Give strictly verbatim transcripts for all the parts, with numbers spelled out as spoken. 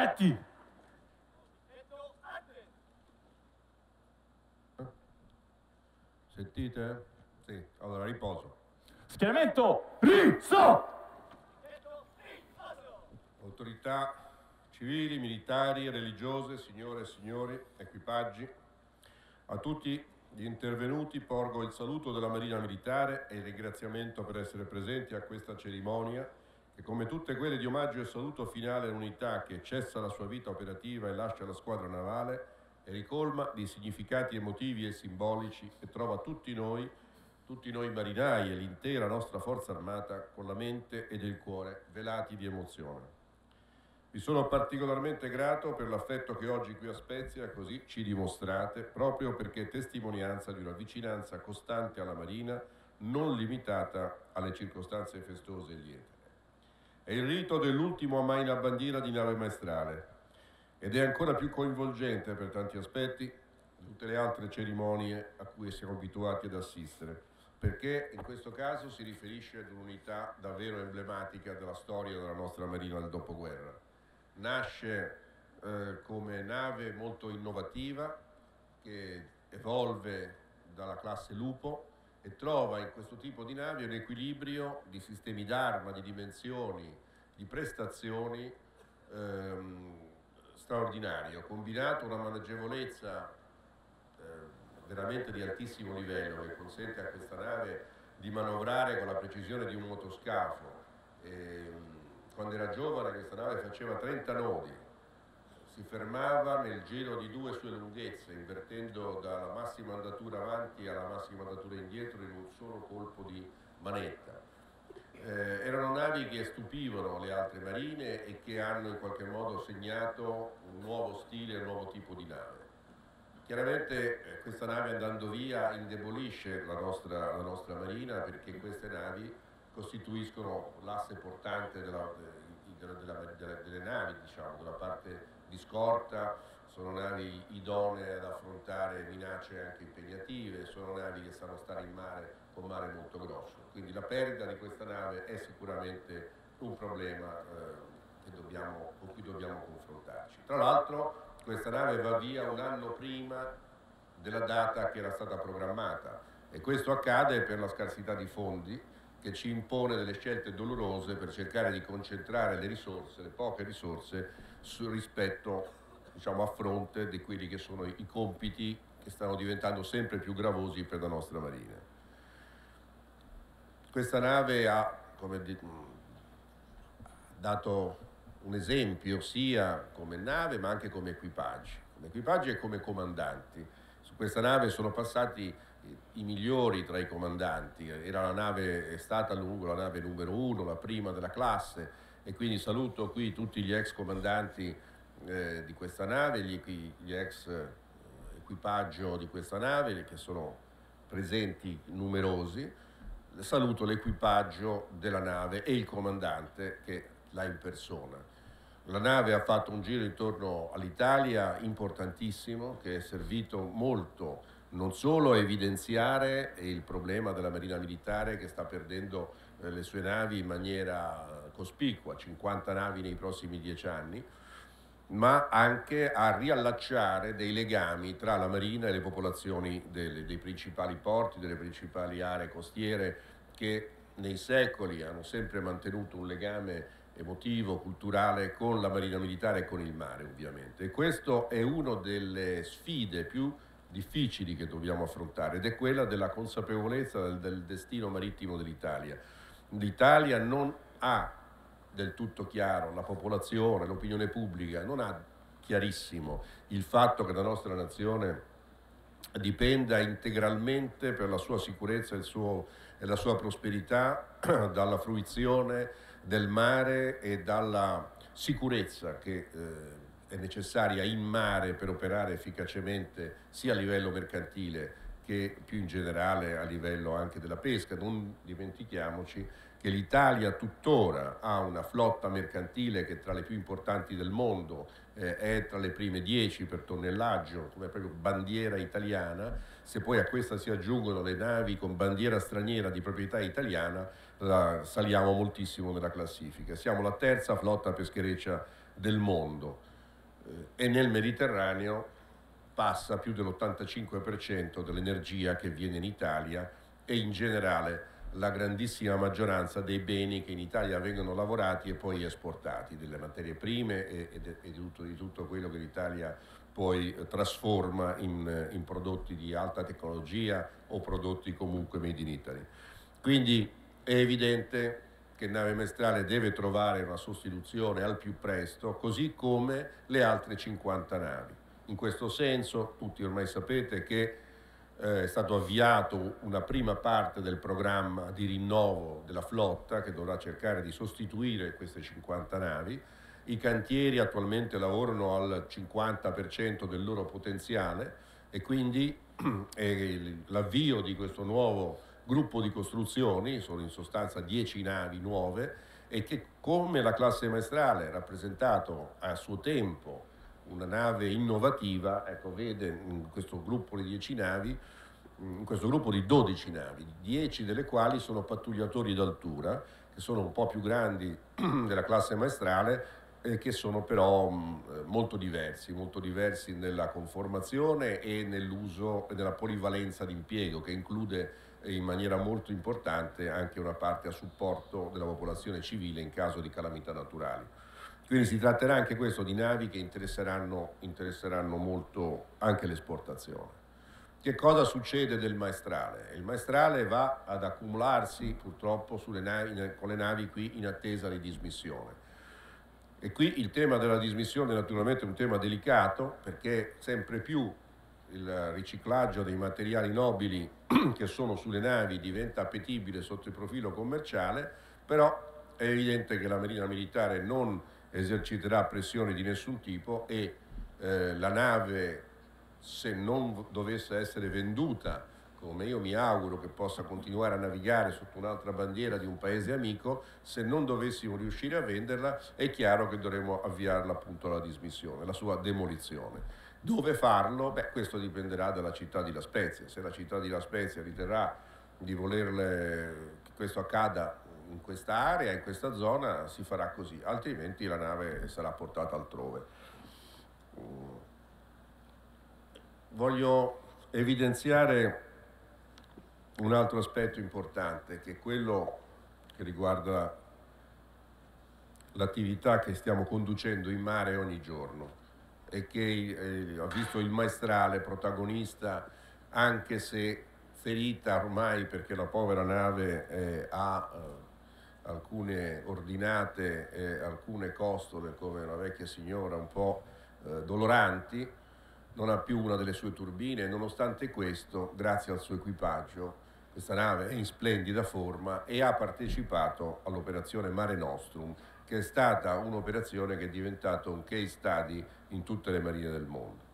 Stati! Sentite? Sì, allora riposo. Schieramento rizzo! Autorità civili, militari, religiose, signore e signori, equipaggi, a tutti gli intervenuti porgo il saluto della Marina Militare e il ringraziamento per essere presenti a questa cerimonia che, come tutte quelle di omaggio e saluto finale all'unità che cessa la sua vita operativa e lascia la squadra navale, e ricolma di significati emotivi e simbolici e trova tutti noi, tutti noi marinai e l'intera nostra forza armata con la mente ed il cuore velati di emozione. Vi sono particolarmente grato per l'affetto che oggi qui a Spezia così ci dimostrate, proprio perché è testimonianza di una vicinanza costante alla Marina, non limitata alle circostanze festose e liete. È il rito dell'ultimo amai la bandiera di Nave Maestrale, ed è ancora più coinvolgente per tanti aspetti di tutte le altre cerimonie a cui siamo abituati ad assistere, perché in questo caso si riferisce ad un'unità davvero emblematica della storia della nostra Marina del dopoguerra. Nasce eh, come nave molto innovativa che evolve dalla classe Lupo e trova in questo tipo di navi un equilibrio di sistemi d'arma, di dimensioni, di prestazioni ehm, straordinario, combinato una maneggevolezza eh, veramente di altissimo livello che consente a questa nave di manovrare con la precisione di un motoscafo. E, quando era giovane questa nave faceva trenta nodi, si fermava nel giro di due sue lunghezze, invertendo dalla massima andatura avanti alla massima andatura indietro in un solo colpo di manetta. Eh, erano navi che stupivano le altre marine e che hanno in qualche modo segnato un nuovo stile, un nuovo tipo di nave. Chiaramente eh, questa nave andando via indebolisce la nostra, la nostra marina, perché queste navi costituiscono l'asse portante della, della, della, della, delle navi, diciamo, della parte di scorta. Sono navi idonee ad affrontare minacce anche impegnative, sono navi che sanno stare in mare con mare molto grosso. Quindi la perdita di questa nave è sicuramente un problema eh, che dobbiamo, con cui dobbiamo confrontarci. Tra l'altro questa nave va via un anno prima della data che era stata programmata e questo accade per la scarsità di fondi che ci impone delle scelte dolorose per cercare di concentrare le risorse, le poche risorse, su, rispetto, diciamo, a fronte di quelli che sono i compiti che stanno diventando sempre più gravosi per la nostra Marina. Questa nave ha, come detto, dato un esempio sia come nave ma anche come equipaggi, come equipaggi e come comandanti. Su questa nave sono passati i migliori tra i comandanti, era la nave, è stata a lungo la nave numero uno, la prima della classe, e quindi saluto qui tutti gli ex comandanti eh, di questa nave, gli, gli ex equipaggio di questa nave che sono presenti numerosi. Saluto l'equipaggio della nave e il comandante che l'ha in persona. La nave ha fatto un giro intorno all'Italia importantissimo che è servito molto non solo a evidenziare il problema della Marina Militare che sta perdendo le sue navi in maniera cospicua, cinquanta navi nei prossimi dieci anni, ma anche a riallacciare dei legami tra la Marina e le popolazioni delle, dei principali porti, delle principali aree costiere che nei secoli hanno sempre mantenuto un legame emotivo, culturale con la Marina Militare e con il mare ovviamente. E questa è una delle sfide più difficili che dobbiamo affrontare ed è quella della consapevolezza del, del destino marittimo dell'Italia. L'Italia non ha del tutto chiaro, la popolazione, l'opinione pubblica non ha chiarissimo il fatto che la nostra nazione dipenda integralmente per la sua sicurezza e, il suo, e la sua prosperità dalla fruizione del mare e dalla sicurezza che eh, è necessaria in mare per operare efficacemente sia a livello mercantile che più in generale a livello anche della pesca. Non dimentichiamoci che l'Italia tuttora ha una flotta mercantile che è tra le più importanti del mondo, eh, è tra le prime dieci per tonnellaggio, come proprio bandiera italiana. Se poi a questa si aggiungono le navi con bandiera straniera di proprietà italiana, la, saliamo moltissimo nella classifica. Siamo la terza flotta peschereccia del mondo. eh, e nel Mediterraneo passa più dell'ottantacinque per cento dell'energia che viene in Italia e in generale la grandissima maggioranza dei beni che in Italia vengono lavorati e poi esportati, delle materie prime e, e, e di, tutto, di tutto quello che l'Italia poi eh, trasforma in, in prodotti di alta tecnologia o prodotti comunque made in Italy. Quindi è evidente che Nave Maestrale deve trovare una sostituzione al più presto, così come le altre cinquanta navi. In questo senso tutti ormai sapete che Eh, è stato avviato una prima parte del programma di rinnovo della flotta che dovrà cercare di sostituire queste cinquanta navi. I cantieri attualmente lavorano al cinquanta per cento del loro potenziale e quindi eh, l'avvio di questo nuovo gruppo di costruzioni, sono in sostanza dieci navi nuove, e che, come la classe Maestrale ha rappresentato a suo tempo una nave innovativa, ecco, vede in questo gruppo di dieci navi, in questo gruppo di dodici navi, dieci delle quali sono pattugliatori d'altura, che sono un po' più grandi della classe Maestrale, eh, che sono però mh, molto diversi, molto diversi nella conformazione e nell'uso e nella polivalenza d'impiego, che include eh, in maniera molto importante anche una parte a supporto della popolazione civile in caso di calamità naturali. Quindi si tratterà anche questo di navi che interesseranno, interesseranno molto anche l'esportazione. Che cosa succede del Maestrale? Il Maestrale va ad accumularsi purtroppo sulle navi, con le navi qui in attesa di dismissione. E qui il tema della dismissione naturalmente è un tema delicato, perché sempre più il riciclaggio dei materiali nobili che sono sulle navi diventa appetibile sotto il profilo commerciale, però è evidente che la Marina Militare non eserciterà pressioni di nessun tipo e eh, la nave, se non dovesse essere venduta, come io mi auguro che possa continuare a navigare sotto un'altra bandiera di un paese amico, se non dovessimo riuscire a venderla è chiaro che dovremo avviarla appunto alla dismissione, la sua demolizione. Dove farlo? Beh, questo dipenderà dalla città di La Spezia. Se la città di La Spezia riterrà di volerle, che questo accada in questa area, in questa zona, si farà così, altrimenti la nave sarà portata altrove. Voglio evidenziare un altro aspetto importante, che è quello che riguarda l'attività che stiamo conducendo in mare ogni giorno e che eh, ha visto il Maestrale protagonista, anche se ferita ormai, perché la povera nave eh, ha... Eh, alcune ordinate e alcune costole, come una vecchia signora, un po' eh, doloranti, non ha più una delle sue turbine. Nonostante questo, grazie al suo equipaggio, questa nave è in splendida forma e ha partecipato all'operazione Mare Nostrum, che è stata un'operazione che è diventata un case study in tutte le marine del mondo,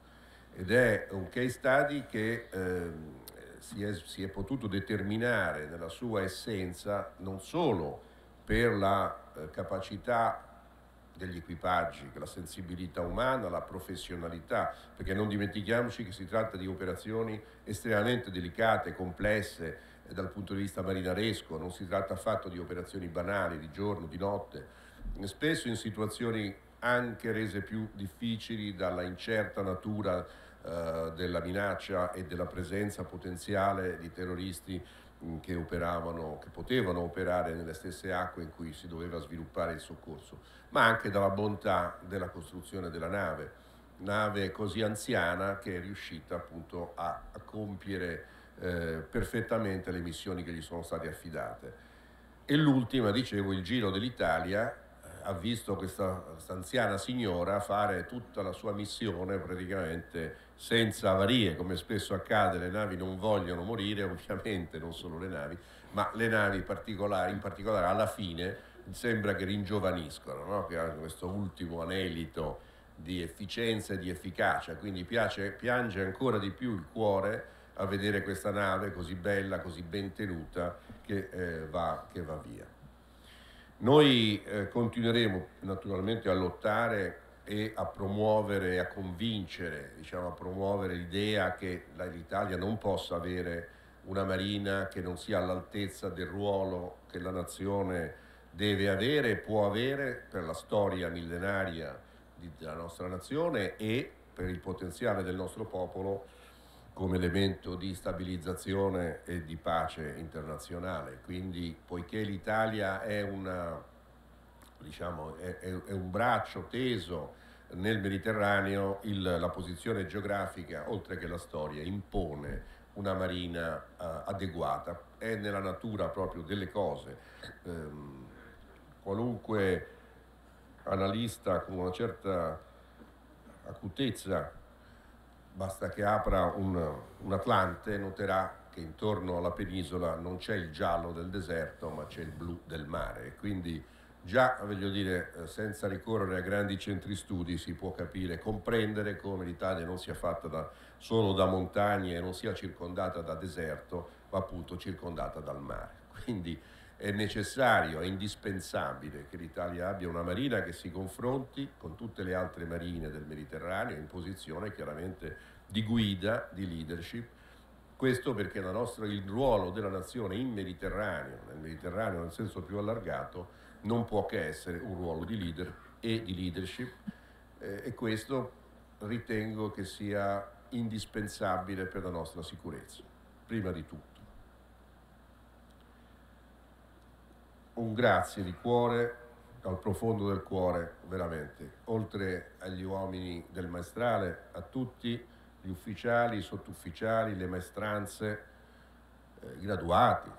ed è un case study che ehm, si, è, si è potuto determinare nella sua essenza non solo per la eh, capacità degli equipaggi, la sensibilità umana, la professionalità, perché non dimentichiamoci che si tratta di operazioni estremamente delicate, complesse eh, dal punto di vista marinaresco, non si tratta affatto di operazioni banali, di giorno, di notte, spesso in situazioni anche rese più difficili dalla incerta natura eh, della minaccia e della presenza potenziale di terroristi che operavano, che potevano operare nelle stesse acque in cui si doveva sviluppare il soccorso, ma anche dalla bontà della costruzione della nave, nave così anziana che è riuscita appunto a, a compiere eh, perfettamente le missioni che gli sono state affidate. E l'ultima, dicevo, il Giro dell'Italia ha visto questa, questa anziana signora fare tutta la sua missione praticamente senza avarie, come spesso accade. Le navi non vogliono morire, ovviamente, non solo le navi, ma le navi particolari, in particolare alla fine sembra che ringiovaniscono, no? Che hanno questo ultimo anelito di efficienza e di efficacia, quindi piace, piange ancora di più il cuore a vedere questa nave così bella, così ben tenuta, che, eh, va, che va via. Noi eh, continueremo naturalmente a lottare e a promuovere, a convincere, diciamo, a promuovere l'idea che l'Italia non possa avere una marina che non sia all'altezza del ruolo che la nazione deve avere e può avere per la storia millenaria della nostra nazione e per il potenziale del nostro popolo come elemento di stabilizzazione e di pace internazionale. Quindi, poiché l'Italia è, una, diciamo, è, è un braccio teso nel Mediterraneo, il, la posizione geografica, oltre che la storia, impone una marina uh, adeguata. È nella natura proprio delle cose. Um, qualunque analista con una certa acutezza, basta che apra un, un Atlante, noterà che intorno alla penisola non c'è il giallo del deserto, ma c'è il blu del mare. Quindi già, voglio dire, senza ricorrere a grandi centri studi si può capire, comprendere come l'Italia non sia fatta da, solo da montagne e non sia circondata da deserto, ma appunto circondata dal mare. Quindi è necessario, è indispensabile che l'Italia abbia una marina che si confronti con tutte le altre marine del Mediterraneo in posizione chiaramente di guida, di leadership. Questo perché la nostra, il ruolo della nazione in Mediterraneo, nel Mediterraneo nel senso più allargato, non può che essere un ruolo di leader e di leadership, eh, e questo ritengo che sia indispensabile per la nostra sicurezza, prima di tutto. Un grazie di cuore, dal profondo del cuore, veramente, oltre agli uomini del Maestrale, a tutti gli ufficiali, i sottufficiali, le maestranze, eh, graduati,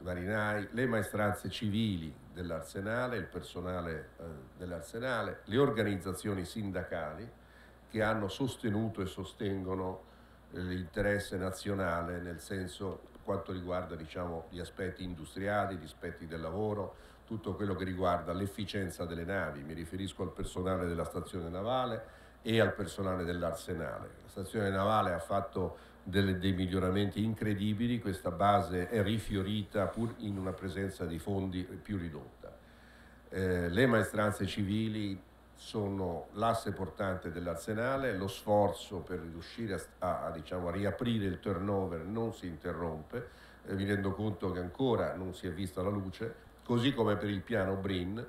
marinai, le maestranze civili dell'Arsenale, il personale eh, dell'Arsenale, le organizzazioni sindacali che hanno sostenuto e sostengono eh, l'interesse nazionale nel senso per quanto riguarda, diciamo, gli aspetti industriali, gli aspetti del lavoro, tutto quello che riguarda l'efficienza delle navi. Mi riferisco al personale della stazione navale e al personale dell'Arsenale. La stazione navale ha fatto Delle, dei miglioramenti incredibili, questa base è rifiorita pur in una presenza di fondi più ridotta. Eh, le maestranze civili sono l'asse portante dell'Arsenale, lo sforzo per riuscire a, a, a, diciamo, a riaprire il turnover non si interrompe, eh, mi rendo conto che ancora non si è vista la luce, così come per il piano Brin.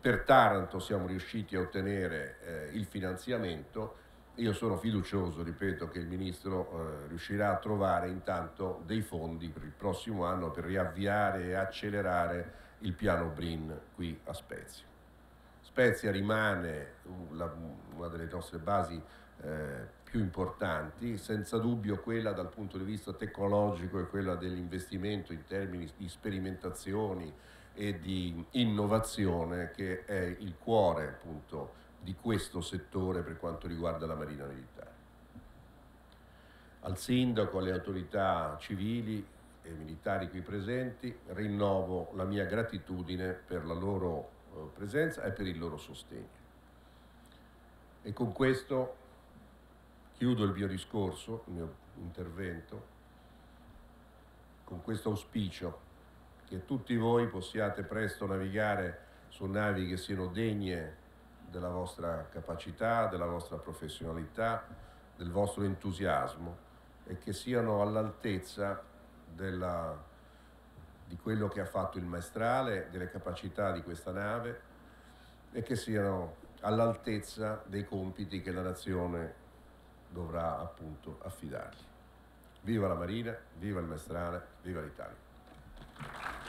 Per Taranto siamo riusciti a ottenere eh, il finanziamento. Io sono fiducioso, ripeto, che il Ministro eh, riuscirà a trovare intanto dei fondi per il prossimo anno per riavviare e accelerare il piano Brin qui a Spezia. Spezia rimane la, una delle nostre basi eh, più importanti, senza dubbio quella dal punto di vista tecnologico e quella dell'investimento in termini di sperimentazioni e di innovazione, che è il cuore appunto di questo settore per quanto riguarda la Marina Militare. Al Sindaco, alle autorità civili e militari qui presenti, rinnovo la mia gratitudine per la loro eh, presenza e per il loro sostegno. E con questo chiudo il mio discorso, il mio intervento, con questo auspicio che tutti voi possiate presto navigare su navi che siano degne della vostra capacità, della vostra professionalità, del vostro entusiasmo e che siano all'altezza della, di quello che ha fatto il Maestrale, delle capacità di questa nave e che siano all'altezza dei compiti che la nazione dovrà appunto affidargli. Viva la Marina, viva il Maestrale, viva l'Italia!